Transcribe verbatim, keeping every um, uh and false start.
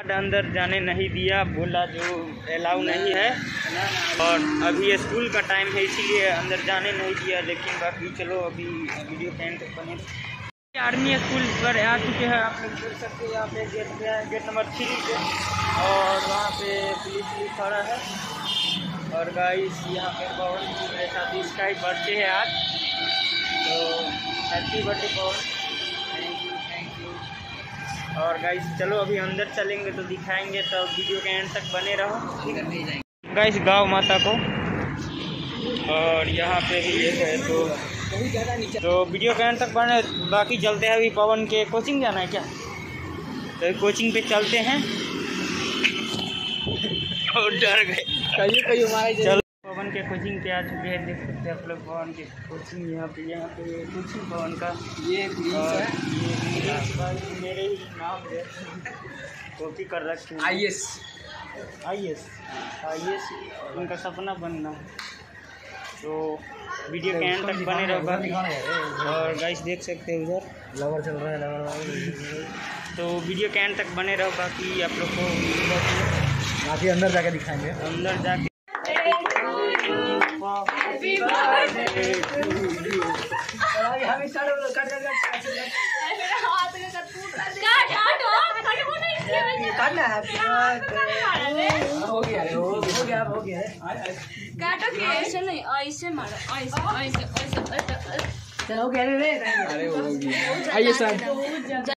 अंदर जाने नहीं दिया, बोला जो अलाउ नहीं है। और अभी स्कूल का टाइम है इसीलिए अंदर जाने नहीं दिया, लेकिन बाकी चलो अभी वीडियो कैंट बने। आर्मी स्कूल पर आ चुके हैं, आप लोग देख सकते हैं। यहाँ पे गेट पे है, गेट नंबर थ्री पे, और वहाँ पे पुलिस भी खड़ा है। और गाइस यहाँ पे पवन मेरे साथ इसका ही बर्थडे है आज, तो हैप्पी बर्थडे पवन। और गाइस चलो अभी अंदर चलेंगे तो दिखाएंगे, तो वीडियो के एंड तक बने रहो, ठीक है। गाइस गाँव माता को, और यहाँ पे भी ये है, तो तो वीडियो के एंड तक बने। बाकी चलते हैं, अभी पवन के कोचिंग जाना है क्या, तो कोचिंग पे चलते हैं। और डर गए कहीं कहीं हमारे। चलो पवन के कोचिंग पे आ चुके हैं, देख सकते हैं आप लोग पवन के कोचिंग। यहाँ पे यहाँ पे कोचिंग पवन का ये मेरे ही नाम है, कॉपी कर रखी है। I S I S I S उनका सपना बनना। तो वीडियो के एंड तक बने रहो। और गाइस देख सकते हैं उधर लवर चल रहा है, लवर। तो वीडियो के एंड तक बने रहो, बाकी आप लोग को बाकी अंदर जाके दिखाएंगे, अंदर जाके। हमेशा हो गया हो गया हो गया काटो के ऐसे नहीं, ऐसे मारो, ऐसे ऐसे ऐसे ऐसे हो गया रे। अरे हो गया, आइए सर।